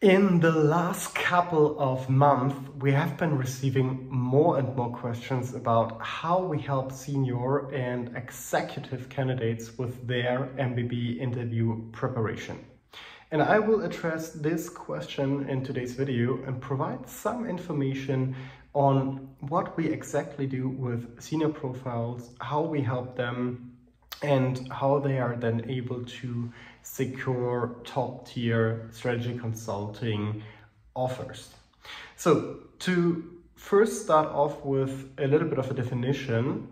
In the last couple of months, we have been receiving more and more questions about how we help senior and executive candidates with their MBB interview preparation. And I will address this question in today's video and provide some information on what we exactly do with senior profiles, how we help them, and how they are then able to secure top-tier strategy consulting offers. So to first start off with a little bit of a definition,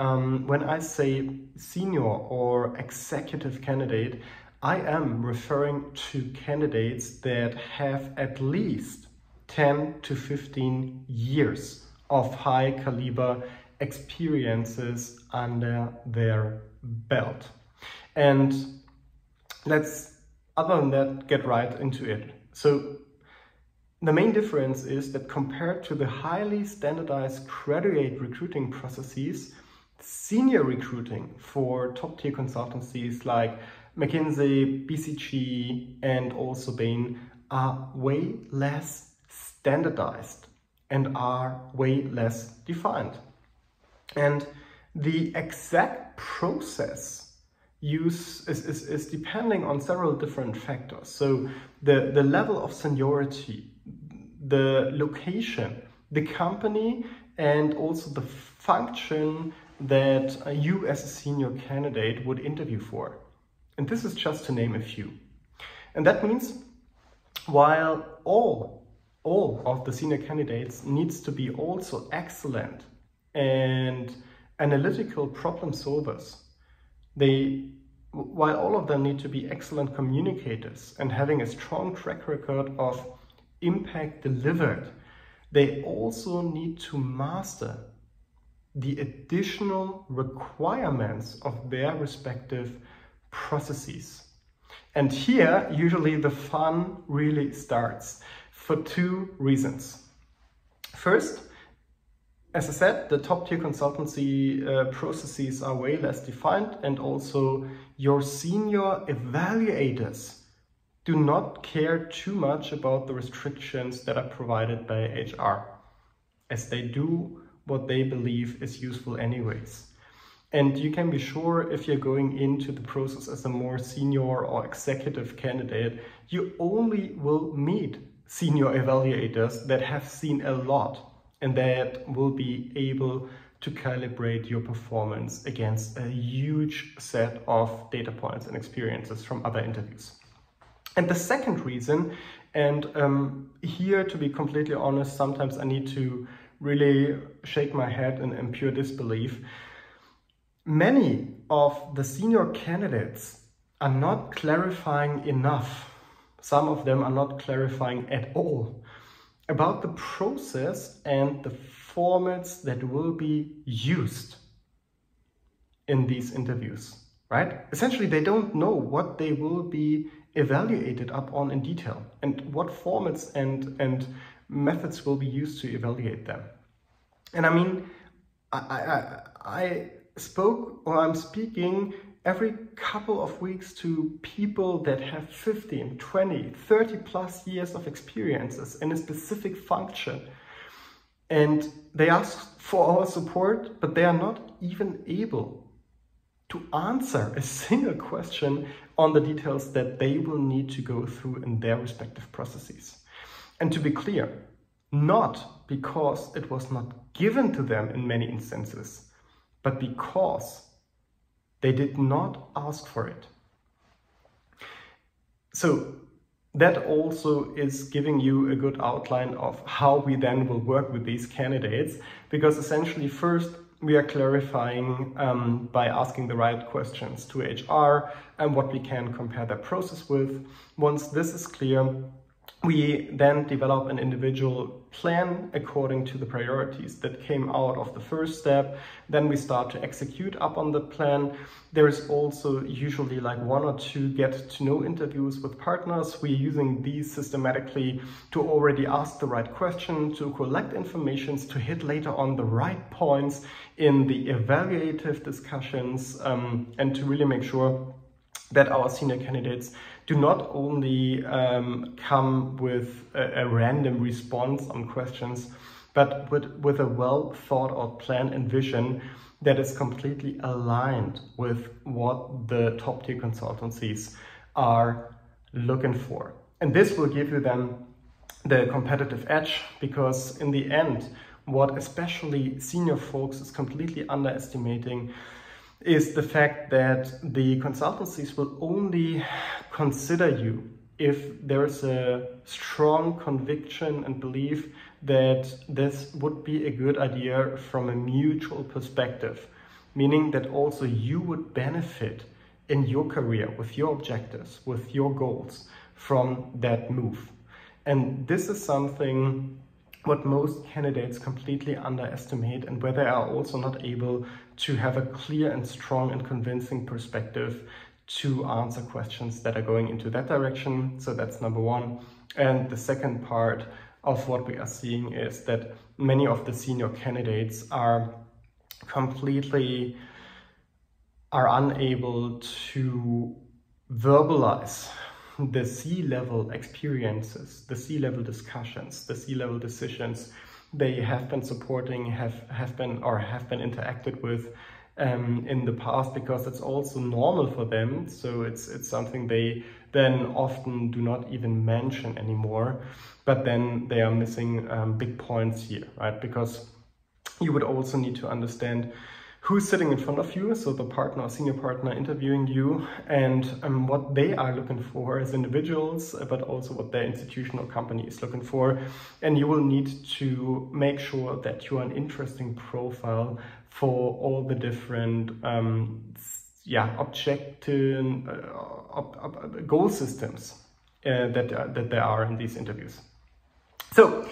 when I say senior or executive candidate, I am referring to candidates that have at least 10 to 15 years of high caliber experiences under their belt. And let's, other than that, get right into it. So the main difference is that compared to the highly standardized graduate recruiting processes, senior recruiting for top-tier consultancies like McKinsey, BCG, and also Bain are way less standardized and are way less defined. And the exact process use is depending on several different factors. So the level of seniority, the location, the company, and also the function that you as a senior candidate would interview for. And this is just to name a few. And that means while all of the senior candidates needs to be also excellent and analytical problem solvers, while all of them need to be excellent communicators and having a strong track record of impact delivered, they also need to master the additional requirements of their respective processes. And here, usually the fun really starts for two reasons. First, as I said, the top-tier consultancy processes are way less defined, and also your senior evaluators do not care too much about the restrictions that are provided by HR, as they do what they believe is useful anyways. And you can be sure, if you're going into the process as a more senior or executive candidate, you only will meet senior evaluators that have seen a lot and that will be able to calibrate your performance against a huge set of data points and experiences from other interviews. And the second reason, and here, to be completely honest, sometimes I need to really shake my head in pure disbelief. Many of the senior candidates are not clarifying enough. Some of them are not clarifying at all about the process and the formats that will be used in these interviews, right? Essentially, they don't know what they will be evaluated upon in detail and what formats and methods will be used to evaluate them. And I mean, I spoke, or I'm speaking every couple of weeks to people that have 15, 20, 30 plus years of experiences in a specific function. And they ask for our support, but they are not even able to answer a single question on the details that they will need to go through in their respective processes. And to be clear, not because it was not given to them in many instances, but because they did not ask for it. So that also is giving you a good outline of how we then will work with these candidates, because essentially first we are clarifying by asking the right questions to HR and what we can compare their process with. Once this is clear, we then develop an individual plan according to the priorities that came out of the first step. Then we start to execute up on the plan. There is also usually like one or two get to know interviews with partners. We're using these systematically to already ask the right question, to collect information, to hit later on the right points in the evaluative discussions, and to really make sure that our senior candidates do not only come with a random response on questions, but with a well thought out plan and vision that is completely aligned with what the top tier consultancies are looking for. And this will give you then the competitive edge, because in the end, what especially senior folks is completely underestimating is the fact that the consultancies will only consider you if there is a strong conviction and belief that this would be a good idea from a mutual perspective, meaning that also you would benefit in your career, with your objectives, with your goals, from that move. And this is something what most candidates completely underestimate, and where they are also not able to have a clear and strong and convincing perspective to answer questions that are going into that direction. So that's number one. And the second part of what we are seeing is that many of the senior candidates are completely unable to verbalize the C-level experiences, the C-level discussions, the C-level decisions they have been supporting, have been interacted with in the past, because it's also normal for them. So it's something they then often do not even mention anymore. But then they are missing big points here, right? Because you would also need to understand who's sitting in front of you, so the partner or senior partner interviewing you, and what they are looking for as individuals, but also what their institution or company is looking for. And you will need to make sure that you are an interesting profile for all the different goal systems that there are in these interviews. So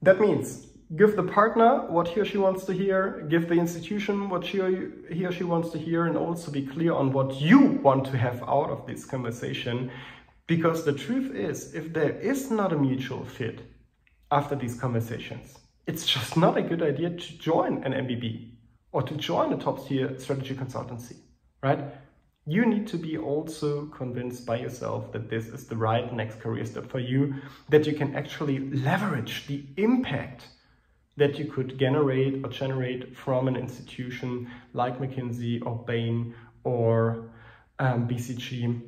that means give the partner what he or she wants to hear, give the institution what he or she wants to hear, and also be clear on what you want to have out of this conversation. Because the truth is, if there is not a mutual fit after these conversations, it's just not a good idea to join an MBB or to join a top-tier strategy consultancy, right? You need to be also convinced by yourself that this is the right next career step for you, that you can actually leverage the impact that you could generate from an institution like McKinsey or Bain or BCG,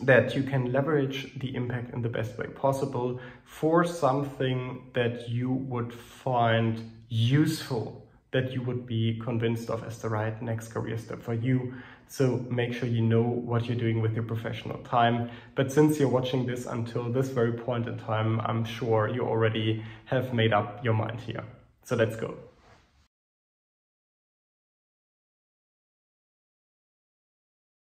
that you can leverage the impact in the best way possible for something that you would find useful, that you would be convinced of as the right next career step for you. So make sure you know what you're doing with your professional time. But since you're watching this until this very point in time, I'm sure you already have made up your mind here. So let's go.